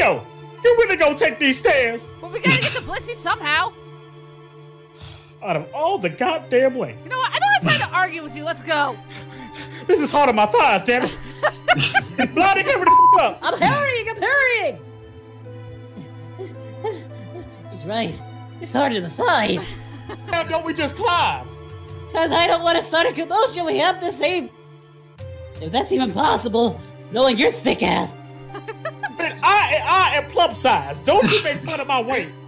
Yo, you really gonna take these stairs? Well, we gotta get to Blissy somehow. Out of all the goddamn way. You know what? I don't have time to argue with you. Let's go. This is hot on my thighs, damn it. Bloody cover the fuck up. I'm hurrying. He's right. It's hard on the thighs. Why don't we just climb? Because I don't want to start a commotion. We have to save... If that's even possible, knowing your thick ass. But I am plump size. Don't you make fun of my weight.